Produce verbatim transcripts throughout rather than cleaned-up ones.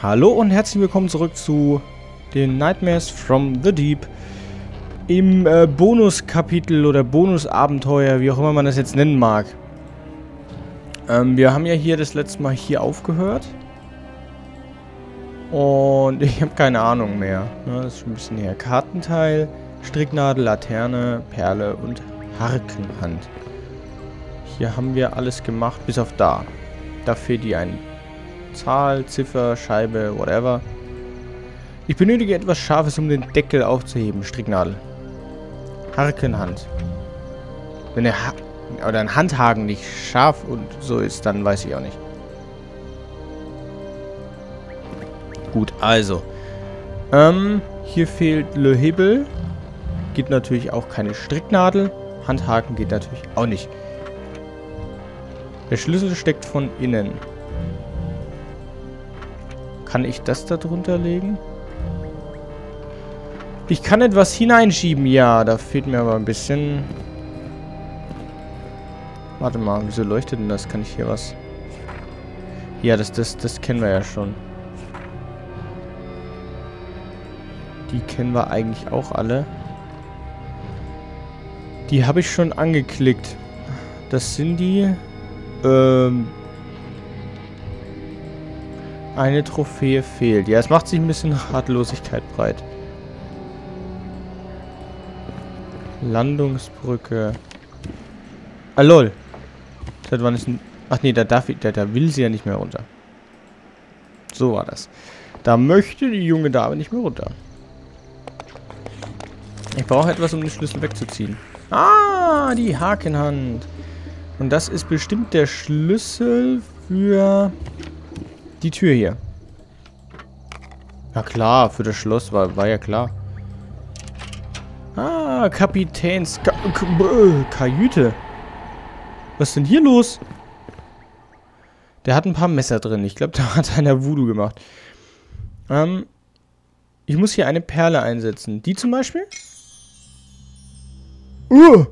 Hallo und herzlich willkommen zurück zu den Nightmares from the Deep. Im äh, Bonuskapitel oder Bonusabenteuer, wie auch immer man das jetzt nennen mag. Ähm, wir haben ja hier das letzte Mal hier aufgehört. Und ich habe keine Ahnung mehr. Ja, das ist schon ein bisschen her. Kartenteil, Stricknadel, Laterne, Perle und Harkenhand. Hier haben wir alles gemacht, bis auf da. Da fehlt die eine Zahl, Ziffer, Scheibe, whatever. Ich benötige etwas Scharfes, um den Deckel aufzuheben. Stricknadel. Harkenhand. Wenn der ha oder ein Handhaken nicht scharf und so ist, dann weiß ich auch nicht. Gut, also. Ähm, hier fehlt Le Hebel. Gibt natürlich auch keine Stricknadel. Handhaken geht natürlich auch nicht. Der Schlüssel steckt von innen. Kann ich das da drunter legen? Ich kann etwas hineinschieben. Ja, da fehlt mir aber ein bisschen. Warte mal, wieso leuchtet denn das? Kann ich hier was? Ja, das, das, das kennen wir ja schon. Die kennen wir eigentlich auch alle. Die habe ich schon angeklickt. Das sind die... Ähm... Eine Trophäe fehlt. Ja, es macht sich ein bisschen Ratlosigkeit breit. Landungsbrücke. Ah, lol. Seit wann ist ein... Ach nee, da darf ich... Da, da will sie ja nicht mehr runter. So war das. Da möchte die junge Dame nicht mehr runter. Ich brauche etwas, um den Schlüssel wegzuziehen. Ah, die Hakenhand. Und das ist bestimmt der Schlüssel für die Tür hier. Na klar, für das Schloss war, war ja klar. Ah, Kapitäns... Ka Kajüte. Was ist denn hier los? Der hat ein paar Messer drin. Ich glaube, da hat einer Voodoo gemacht. Ähm, ich muss hier eine Perle einsetzen. Die zum Beispiel? Uh.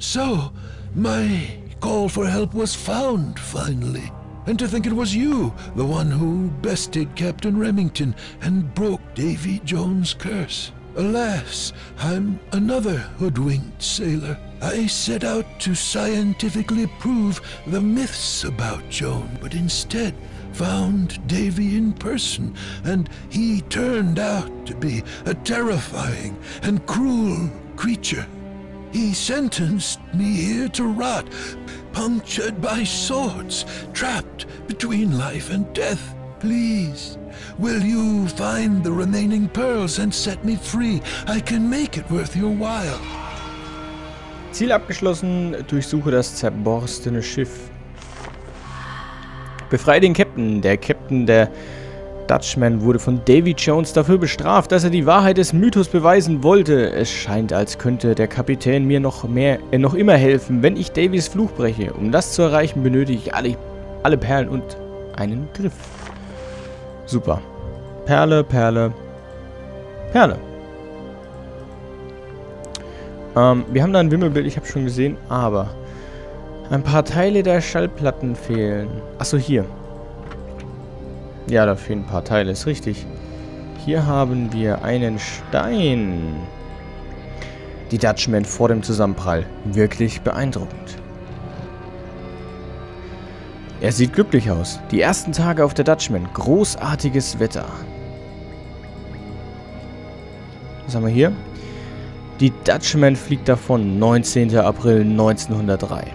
So, my call for help was found, finally. And to think it was you, the one who bested Captain Remington and broke Davy Jones' curse. Alas, I'm another hoodwinked sailor. I set out to scientifically prove the myths about Joan, but instead found Davy in person, and he turned out to be a terrifying and cruel creature. He sentenced me here to rot, punctured by swords, trapped between life and death. Please, will you find the remaining pearls and set me free? I can make it worth your while. Ziel abgeschlossen. Durchsuche das zerborstene Schiff. Befreie den Captain. Der Captain der Dutchman wurde von Davy Jones dafür bestraft, dass er die Wahrheit des Mythos beweisen wollte. Es scheint, als könnte der Kapitän mir noch mehr, äh, noch immer helfen, wenn ich Davys Fluch breche. Um das zu erreichen, benötige ich alle, alle Perlen und einen Griff. Super. Perle, Perle, Perle. Ähm, wir haben da ein Wimmelbild, ich habe schon gesehen, aber ein paar Teile der Schallplatten fehlen. Achso, hier. Ja, da fehlen ein paar Teile, ist richtig. Hier haben wir einen Stein. Die Dutchman vor dem Zusammenprall. Wirklich beeindruckend. Er sieht glücklich aus. Die ersten Tage auf der Dutchman. Großartiges Wetter. Was haben wir hier? Die Dutchman fliegt davon. neunzehnter April neunzehnhundertdrei.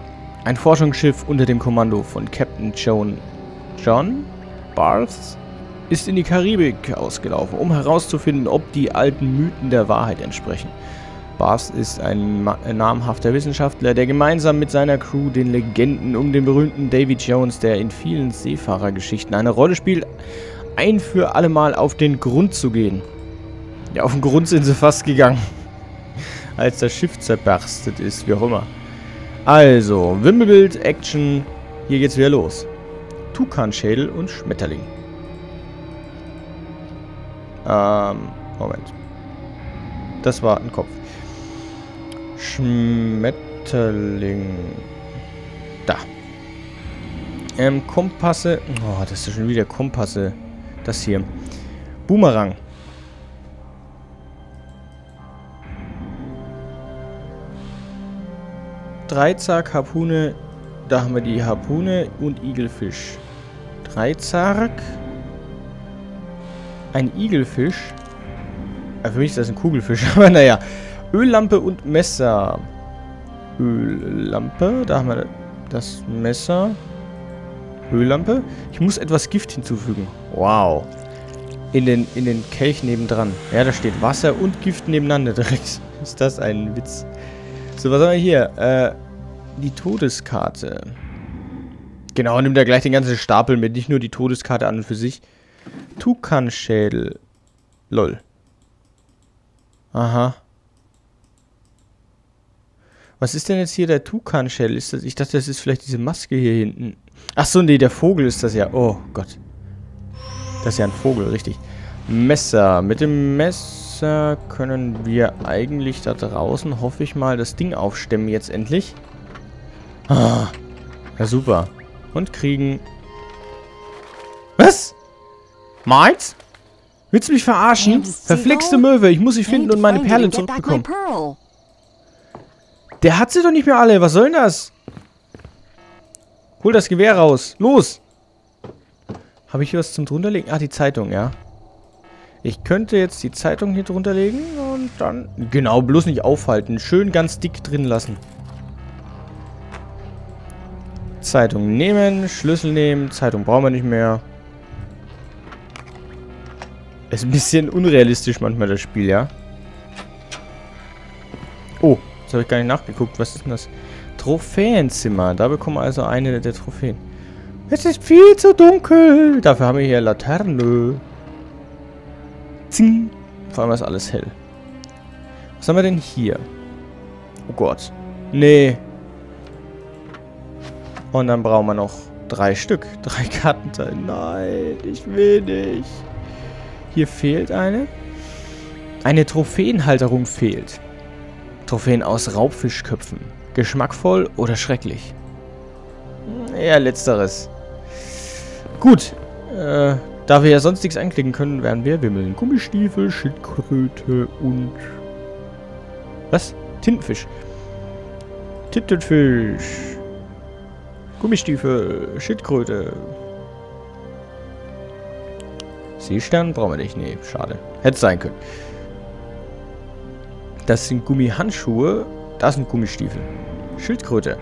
Ein Forschungsschiff unter dem Kommando von Captain John... John? Barthes ist in die Karibik ausgelaufen, um herauszufinden, ob die alten Mythen der Wahrheit entsprechen. Barthes ist ein namhafter Wissenschaftler, der gemeinsam mit seiner Crew den Legenden um den berühmten Davy Jones, der in vielen Seefahrergeschichten eine Rolle spielt, ein für allemal auf den Grund zu gehen. Ja, auf den Grund sind sie fast gegangen, als das Schiff zerberstet ist, wie auch immer. Also, Wimmelbild, Action, hier geht's wieder los. Tukanschädel und Schmetterling. Ähm, Moment. Das war ein Kopf. Schmetterling. Da. Ähm, Kompasse. Oh, das ist schon wieder Kompasse. Das hier. Boomerang. Dreizack, Harpune. Da haben wir die Harpune und Igelfisch. Dreizack. Ein Igelfisch. Ja, für mich ist das ein Kugelfisch, aber naja. Öllampe und Messer. Öllampe. Da haben wir das Messer. Öllampe. Ich muss etwas Gift hinzufügen. Wow. In den, in den Kelch nebendran. Ja, da steht Wasser und Gift nebeneinander direkt. Ist das ein Witz? So, was haben wir hier? Äh, die Todeskarte. Genau, nimmt er gleich den ganzen Stapel mit. Nicht nur die Todeskarte an und für sich. Tukanschädel. Lol. Aha. Was ist denn jetzt hier der Tukanschädel? Ist das, ich dachte, das ist vielleicht diese Maske hier hinten. Ach so, nee, der Vogel ist das ja. Oh Gott. Das ist ja ein Vogel, richtig. Messer. Mit dem Messer können wir eigentlich da draußen, hoffe ich mal, das Ding aufstemmen jetzt endlich. Ah, ja, super. Und kriegen... Was? Meins? Willst du mich verarschen? Verflixte Möwe, ich muss sie finden und meine Perle zurückbekommen. Der hat sie doch nicht mehr alle. Was soll denn das? Hol das Gewehr raus. Los! Habe ich hier was zum drunterlegen? Ah, die Zeitung, ja. Ich könnte jetzt die Zeitung hier drunterlegen und dann... Genau, bloß nicht aufhalten. Schön ganz dick drin lassen. Zeitung nehmen, Schlüssel nehmen. Zeitung brauchen wir nicht mehr. Ist ein bisschen unrealistisch manchmal das Spiel, ja. Oh, jetzt habe ich gar nicht nachgeguckt. Was ist denn das? Trophäenzimmer. Da bekommen wir also eine der Trophäen. Es ist viel zu dunkel. Dafür haben wir hier Laterne. Zing. Vor allem ist alles hell. Was haben wir denn hier? Oh Gott. Nee. Und dann brauchen wir noch drei Stück. Drei Kartenteile. Nein, ich will nicht. Hier fehlt eine. Eine Trophäenhalterung fehlt. Trophäen aus Raubfischköpfen. Geschmackvoll oder schrecklich? Eher letzteres. Gut. Äh, da wir ja sonst nichts anklicken können, werden wir wimmeln. Gummistiefel, Schildkröte und... Was? Tintenfisch. Tintenfisch. Gummistiefel, Schildkröte. Seestern brauchen wir nicht. Nee, schade. Hätte sein können. Das sind Gummihandschuhe. Das sind Gummistiefel. Schildkröte.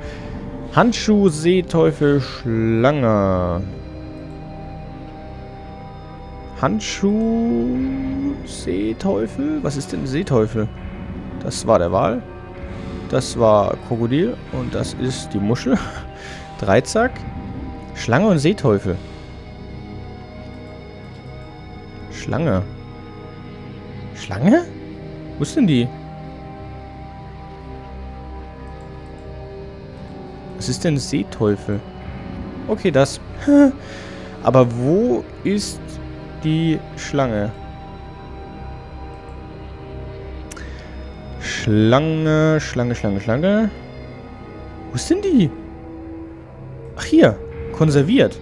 Handschuh, Seeteufel, Schlange. Handschuh, Seeteufel. Was ist denn Seeteufel? Das war der Wal. Das war Krokodil. Und das ist die Muschel. Dreizack. Schlange und Seeteufel. Schlange. Schlange? Wo ist denn die? Was ist denn Seeteufel? Okay, das. Aber wo ist die Schlange? Schlange, Schlange, Schlange, Schlange. Wo ist denn die? Ach, hier. Konserviert.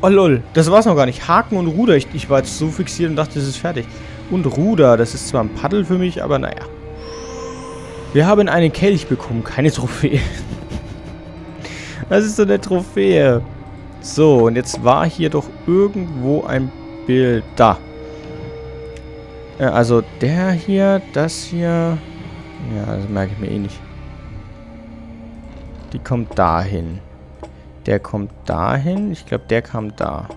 Oh, lol. Das war's noch gar nicht. Haken und Ruder. Ich, ich war jetzt so fixiert und dachte, das ist fertig. Und Ruder. Das ist zwar ein Paddel für mich, aber naja. Wir haben einen Kelch bekommen, keine Trophäe. Das ist so eine Trophäe. So, und jetzt war hier doch irgendwo ein Bild. Da. Ja, also der hier, das hier. Ja, das merke ich mir eh nicht. Die kommt dahin. Der kommt dahin. Ich glaube, der kam da.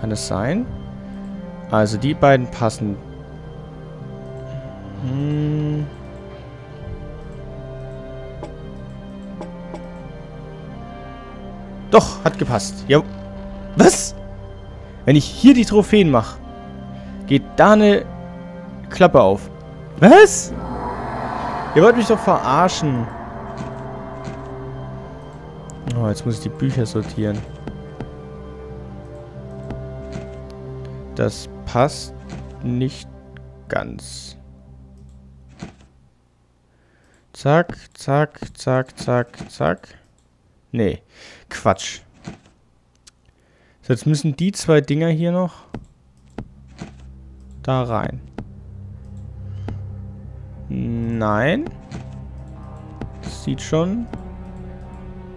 Kann das sein? Also die beiden passen. Hm. Doch, hat gepasst. Ja. Was? Wenn ich hier die Trophäen mache, geht da eine Klappe auf. Was? Ihr wollt mich doch verarschen. Oh, jetzt muss ich die Bücher sortieren. Das passt nicht ganz. Zack, zack, zack, zack, zack. Nee, Quatsch. So, jetzt müssen die zwei Dinger hier noch da rein. Nein. Das sieht schon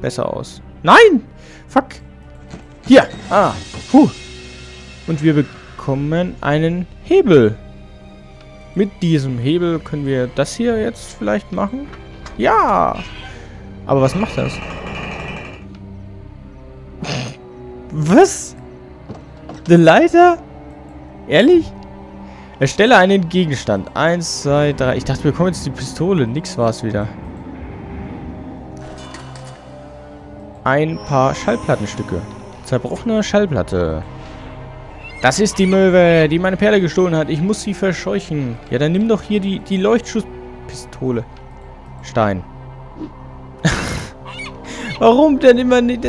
besser aus. Nein! Fuck! Hier! Ah! Puh! Und wir bekommen einen Hebel. Mit diesem Hebel können wir das hier jetzt vielleicht machen. Ja! Aber was macht das? Was? Eine Leiter? Ehrlich? Erstelle einen Gegenstand. Eins, zwei, drei. Ich dachte, wir bekommen jetzt die Pistole. Nix war es wieder. Ein paar Schallplattenstücke. Zerbrochene Schallplatte. Das ist die Möwe, die meine Perle gestohlen hat. Ich muss sie verscheuchen. Ja, dann nimm doch hier die, die Leuchtschusspistole. Stein. Warum denn immer nicht?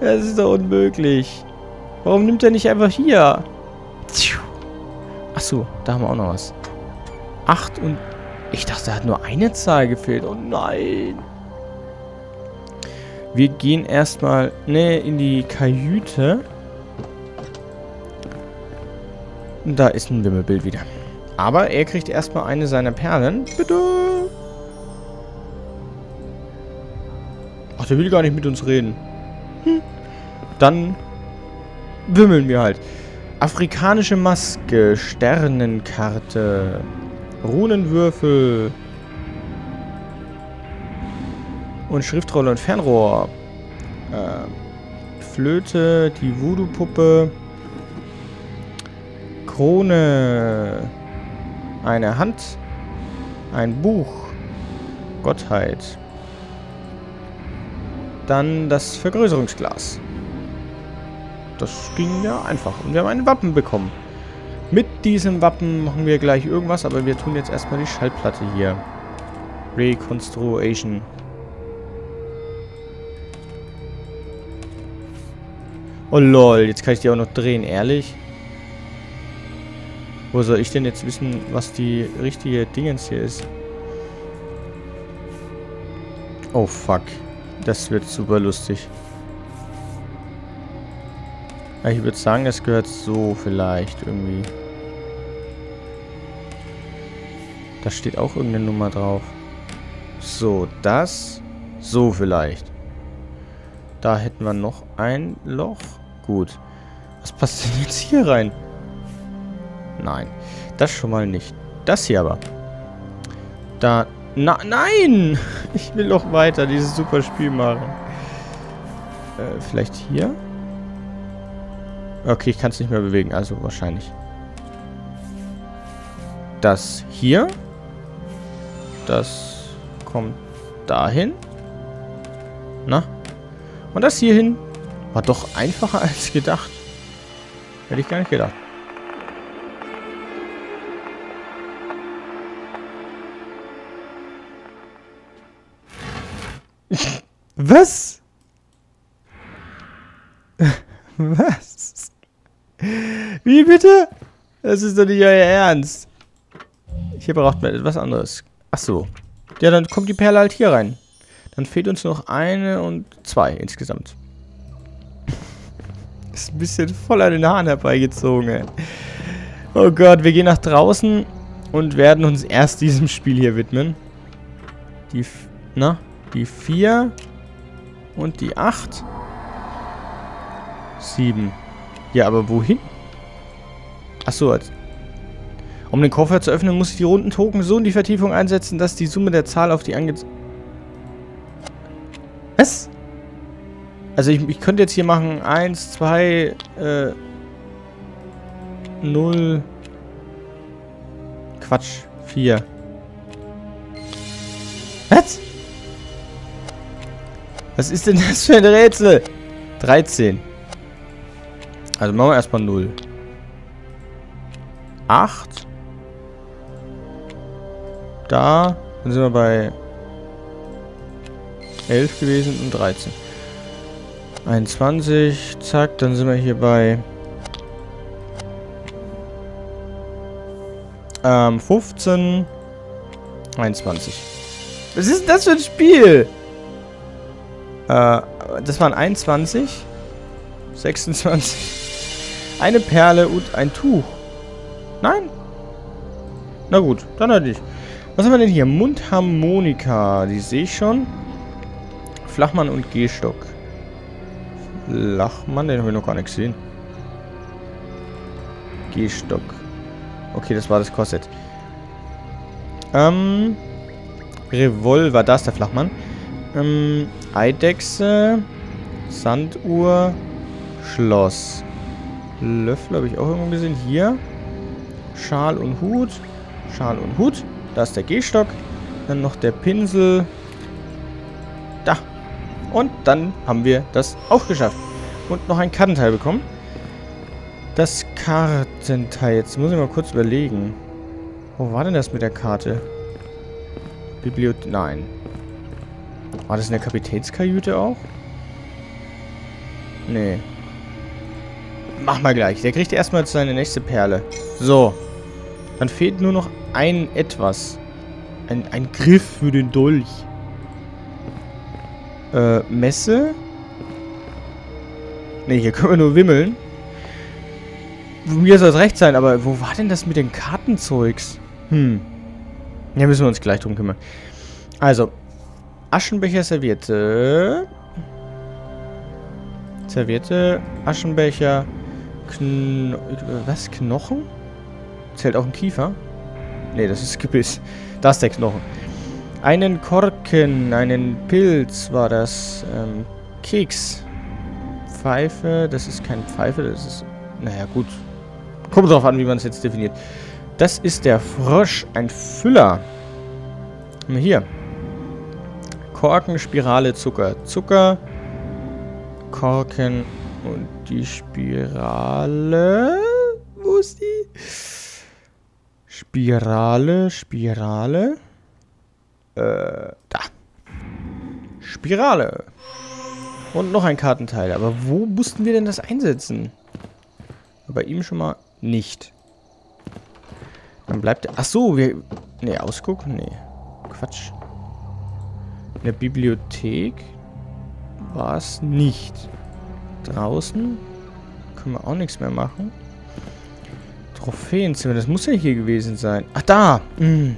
Das ist doch unmöglich. Warum nimmt er nicht einfach hier? Achso, da haben wir auch noch was. Acht und... Ich dachte, da hat nur eine Zahl gefehlt. Oh nein. Wir gehen erstmal ne, in die Kajüte. Und da ist ein Wimmelbild wieder. Aber er kriegt erstmal eine seiner Perlen. Bitte. Ach, der will gar nicht mit uns reden. Hm. Dann wimmeln wir halt. Afrikanische Maske, Sternenkarte, Runenwürfel und Schriftrolle und Fernrohr. Äh, Flöte, die Voodoo-Puppe, Krone, eine Hand, ein Buch, Gottheit. Dann das Vergrößerungsglas. Das ging ja einfach. Und wir haben ein Wappen bekommen. Mit diesem Wappen machen wir gleich irgendwas, aber wir tun jetzt erstmal die Schallplatte hier. Reconstruction. Oh lol, jetzt kann ich die auch noch drehen, ehrlich? Wo soll ich denn jetzt wissen, was die richtige Dingens hier ist? Oh fuck. Das wird super lustig. Ich würde sagen, es gehört so vielleicht irgendwie. Da steht auch irgendeine Nummer drauf. So, das. So vielleicht. Da hätten wir noch ein Loch. Gut. Was passt denn jetzt hier rein? Nein. Das schon mal nicht. Das hier aber. Da... Na, nein! Ich will noch weiter dieses super Spiel machen. Äh, vielleicht hier? Okay, ich kann es nicht mehr bewegen, also wahrscheinlich. Das hier. Das kommt dahin. Na? Und das hier hin. War doch einfacher als gedacht. Hätte ich gar nicht gedacht. Was? Was? Wie bitte? Das ist doch nicht euer Ernst. Hier braucht man etwas anderes. Ach so. Ja, dann kommt die Perle halt hier rein. Dann fehlt uns noch eine und zwei insgesamt. Ist ein bisschen voll an den Haaren herbeigezogen, ey. Oh Gott, wir gehen nach draußen und werden uns erst diesem Spiel hier widmen. Die... F Na? Die vier und die acht. sieben. Ja, aber wohin? Achso. Um den Koffer zu öffnen, muss ich die runden Token so in die Vertiefung einsetzen, dass die Summe der Zahl auf die ange... Was? Also ich, ich könnte jetzt hier machen eins, zwei, äh, null. Quatsch. vier. Was? Was ist denn das für ein Rätsel? dreizehn. Also machen wir erstmal null. acht. Da. Dann sind wir bei elf gewesen und dreizehn. einundzwanzig. Zack. Dann sind wir hier bei ähm, fünfzehn. einundzwanzig. Was ist denn das für ein Spiel? Das waren einundzwanzig. sechsundzwanzig. Eine Perle und ein Tuch. Nein? Na gut, dann halt nicht. Was haben wir denn hier? Mundharmonika. Die sehe ich schon. Flachmann und Gehstock. Flachmann, den habe ich noch gar nicht gesehen. Gehstock. Okay, das war das Korsett. Ähm. Revolver, da ist der Flachmann. Ähm, Eidechse. Sanduhr. Schloss. Löffel habe ich auch irgendwo gesehen. Hier. Schal und Hut. Schal und Hut. Da ist der Gehstock. Dann noch der Pinsel. Da. Und dann haben wir das auch geschafft. Und noch ein Kartenteil bekommen. Das Kartenteil. Jetzt muss ich mal kurz überlegen. Wo war denn das mit der Karte? Bibliothek. Nein. War das in der Kapitänskajüte auch? Nee. Mach mal gleich. Der kriegt erstmal seine nächste Perle. So. Dann fehlt nur noch ein etwas. Ein, ein Griff für den Dolch. Äh, Messe? Ne, hier können wir nur wimmeln. Mir soll es recht sein, aber wo war denn das mit den Kartenzeugs? Hm. Da müssen wir uns gleich drum kümmern. Also. Aschenbecher, Serviette. Serviette, Aschenbecher, Kno... Was? Knochen? Zählt auch ein Kiefer? Ne, das ist Gebiss. Da ist der Knochen. Einen Korken, einen Pilz war das. Ähm, Keks. Pfeife, das ist kein Pfeife, das ist... Naja, gut. Kommt drauf an, wie man es jetzt definiert. Das ist der Frosch, ein Füller. Hier. Korken, Spirale, Zucker. Zucker, Korken und die Spirale. Wo ist die? Spirale, Spirale. Äh, da. Spirale. Und noch ein Kartenteil. Aber wo mussten wir denn das einsetzen? Bei ihm schon mal nicht. Dann bleibt er... Achso, wir... Ne, Ausguck? Nee. Quatsch. In der Bibliothek war es nicht. Draußen können wir auch nichts mehr machen. Trophäenzimmer, das muss ja hier gewesen sein. Ach, da! Mm.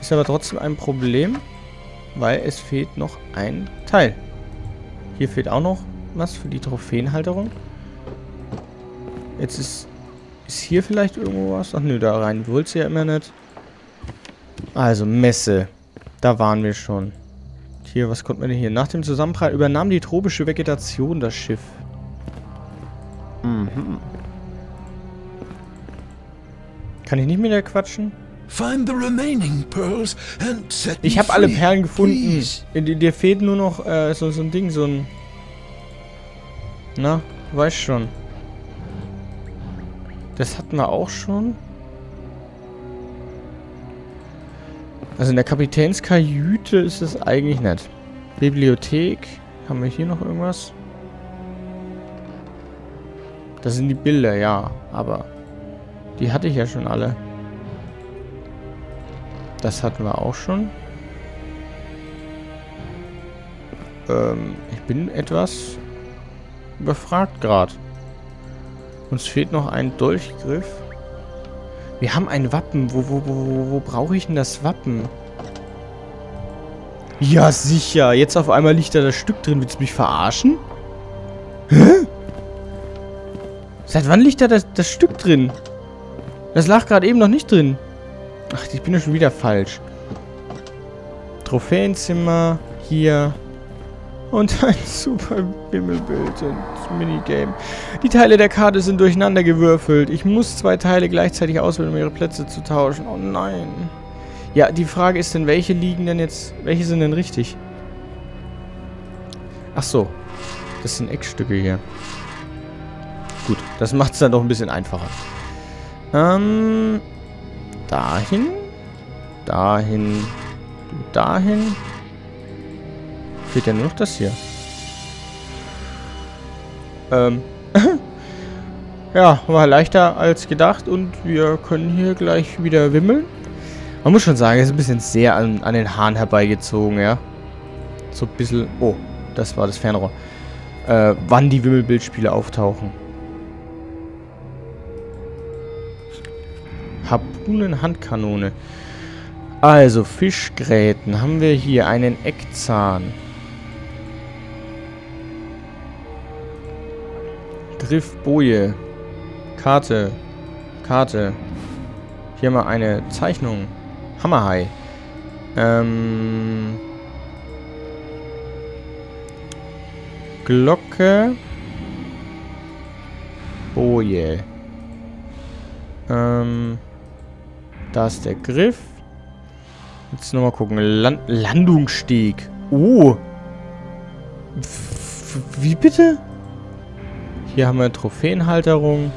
Ist aber trotzdem ein Problem, weil es fehlt noch ein Teil. Hier fehlt auch noch was für die Trophäenhalterung. Jetzt ist... Ist hier vielleicht irgendwo was? Ach nö, da rein wollt's ja immer nicht. Also, Messe. Da waren wir schon. Hier, was konnten wir denn hier? Nach dem Zusammenprall übernahm die tropische Vegetation das Schiff. Mhm. Kann ich nicht mit dir quatschen? Ich habe alle Perlen gefunden. Dir fehlt nur noch äh, so, so ein Ding, so ein... Na, du weißt schon. Das hatten wir auch schon. Also in der Kapitänskajüte ist es eigentlich nicht. Bibliothek. Haben wir hier noch irgendwas? Das sind die Bilder, ja. Aber die hatte ich ja schon alle. Das hatten wir auch schon. Ähm, ich bin etwas überfragt gerade. Uns fehlt noch ein Dolchgriff. Wir haben ein Wappen. Wo, wo, wo, wo, wo brauche ich denn das Wappen? Ja, sicher. Jetzt auf einmal liegt da das Stück drin. Willst du mich verarschen? Hä? Seit wann liegt da das, das Stück drin? Das lag gerade eben noch nicht drin. Ach, ich bin ja schon wieder falsch. Trophäenzimmer. Hier. Und ein super Bimmelbild und Minigame. Die Teile der Karte sind durcheinander gewürfelt. Ich muss zwei Teile gleichzeitig auswählen, um ihre Plätze zu tauschen. Oh nein. Ja, die Frage ist denn, welche liegen denn jetzt... Welche sind denn richtig? Ach so. Das sind Eckstücke hier. Gut, das macht es dann doch ein bisschen einfacher. Ähm... Dahin. Dahin. Dahin. Fehlt ja nur noch das hier. Ähm. Ja, war leichter als gedacht und wir können hier gleich wieder wimmeln. Man muss schon sagen, es ist ein bisschen sehr an, an den Haaren herbeigezogen, ja. So ein bisschen... Oh, das war das Fernrohr. äh, wann die Wimmelbildspiele auftauchen. Harpunenhandkanone. Also, Fischgräten. Haben wir hier einen Eckzahn. Griffboje. Karte. Karte. Hier haben wir eine Zeichnung. Hammerhai. Ähm... Glocke. Boje. Ähm... Da ist der Griff. Jetzt nochmal gucken. Land Landungssteg. Oh. F wie bitte? Hier haben wir Trophäenhalterung.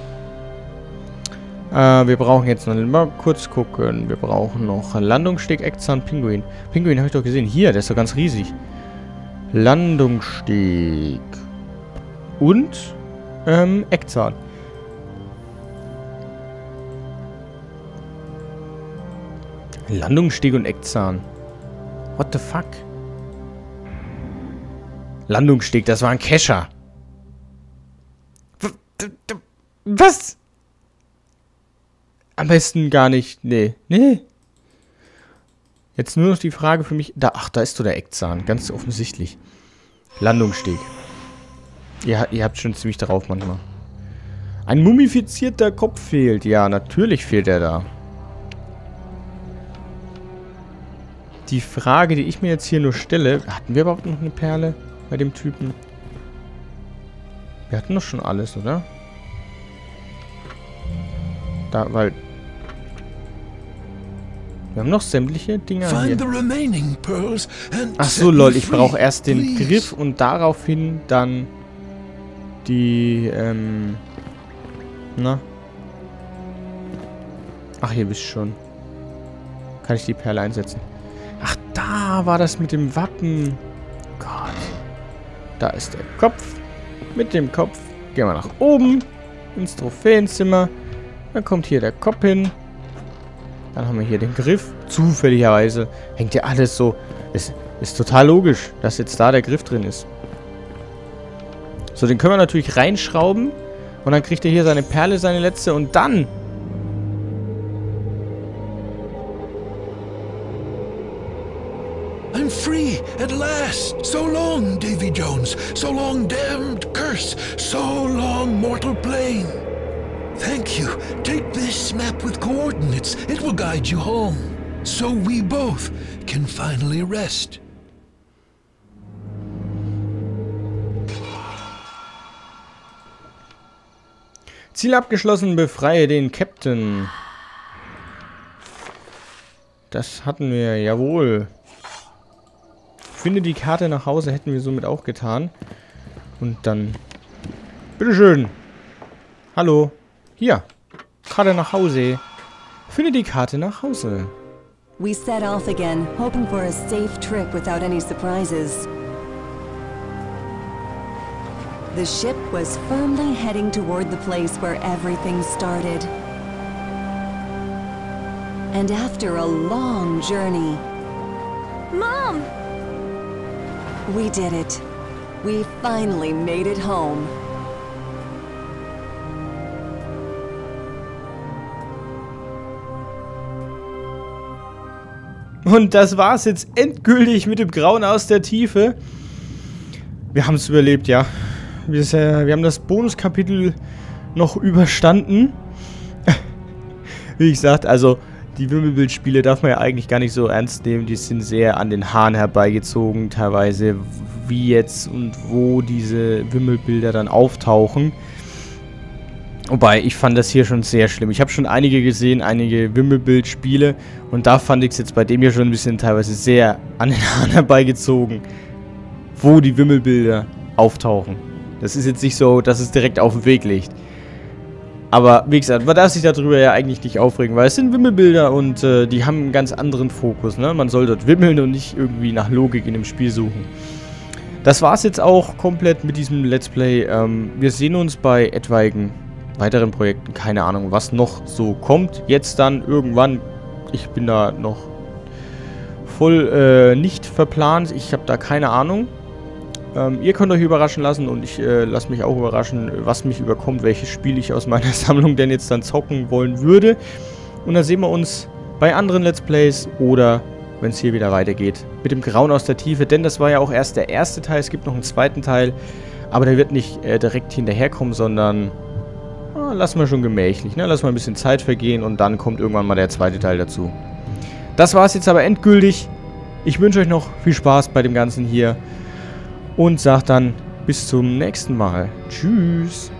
Äh, wir brauchen jetzt noch mal kurz gucken. Wir brauchen noch Landungssteg, Eckzahn, Pinguin. Pinguin habe ich doch gesehen. Hier, der ist doch ganz riesig. Landungssteg. Und ähm, Eckzahn. Landungssteg und Eckzahn. What the fuck? Landungssteg, das war ein Kescher. Was? Am besten gar nicht. Nee. Nee. Jetzt nur noch die Frage für mich. Da, ach, da ist so der Eckzahn. Ganz offensichtlich. Landungssteg. Ihr, ihr habt schon ziemlich drauf manchmal. Ein mumifizierter Kopf fehlt. Ja, natürlich fehlt er da. Die Frage, die ich mir jetzt hier nur stelle... Hatten wir überhaupt noch eine Perle bei dem Typen? Wir hatten doch schon alles, oder? Da, weil... Wir haben noch sämtliche Dinger hier. Ach so, lol, ich brauche erst den Griff und daraufhin dann die, ähm... Na? Ach, ihr wisst schon. Kann ich die Perle einsetzen? Ach, da war das mit dem Wappen. Gott. Da ist der Kopf. Mit dem Kopf gehen wir nach oben. Ins Trophäenzimmer. Dann kommt hier der Kopf hin. Dann haben wir hier den Griff. Zufälligerweise hängt ja alles so. Es ist total logisch, dass jetzt da der Griff drin ist. So, den können wir natürlich reinschrauben. Und dann kriegt er hier seine Perle, seine letzte. Und dann... I'm free at last. So long, Davy Jones. So long, damned curse. So long, mortal plane. Thank you. Take this map with coordinates. It will guide you home. So we both can finally rest. Ziel abgeschlossen. Befreie den Captain. Das hatten wir. Jawohl. Finde die Karte nach Hause, hätten wir somit auch getan. Und dann... Bitteschön. Hallo. Hier. Karte nach Hause. Finde die Karte nach Hause. We set off again, hoping for a safe trip without any surprises. The ship was firmly heading toward the place where everything started. And after a long journey... Mom! We did it. We finally made it home. Und das war's jetzt endgültig mit dem Grauen aus der Tiefe. Wir haben es überlebt, ja. Wir, äh, wir haben das Bonuskapitel noch überstanden. Wie gesagt, also... Die Wimmelbildspiele darf man ja eigentlich gar nicht so ernst nehmen. Die sind sehr an den Haaren herbeigezogen, teilweise, wie jetzt und wo diese Wimmelbilder dann auftauchen. Wobei, ich fand das hier schon sehr schlimm. Ich habe schon einige gesehen, einige Wimmelbildspiele. Und da fand ich es jetzt bei dem hier schon ein bisschen teilweise sehr an den Haaren herbeigezogen, wo die Wimmelbilder auftauchen. Das ist jetzt nicht so, dass es direkt auf den Weg liegt. Aber wie gesagt, man darf sich darüber ja eigentlich nicht aufregen, weil es sind Wimmelbilder und äh, die haben einen ganz anderen Fokus. Ne? Man soll dort wimmeln und nicht irgendwie nach Logik in dem Spiel suchen. Das war es jetzt auch komplett mit diesem Let's Play. Ähm, wir sehen uns bei etwaigen weiteren Projekten. Keine Ahnung, was noch so kommt. Jetzt dann irgendwann, ich bin da noch voll äh, nicht verplant. Ich habe da keine Ahnung. Ähm, ihr könnt euch überraschen lassen und ich äh, lasse mich auch überraschen, was mich überkommt, welches Spiel ich aus meiner Sammlung denn jetzt dann zocken wollen würde. Und dann sehen wir uns bei anderen Let's Plays oder wenn es hier wieder weitergeht mit dem Grauen aus der Tiefe, denn das war ja auch erst der erste Teil, es gibt noch einen zweiten Teil, aber der wird nicht äh, direkt hinterherkommen, sondern äh, lassen wir schon gemächlich, ne? Lassen wir ein bisschen Zeit vergehen und dann kommt irgendwann mal der zweite Teil dazu. Das war es jetzt aber endgültig. Ich wünsche euch noch viel Spaß bei dem Ganzen hier. Und sag dann bis zum nächsten Mal. Tschüss.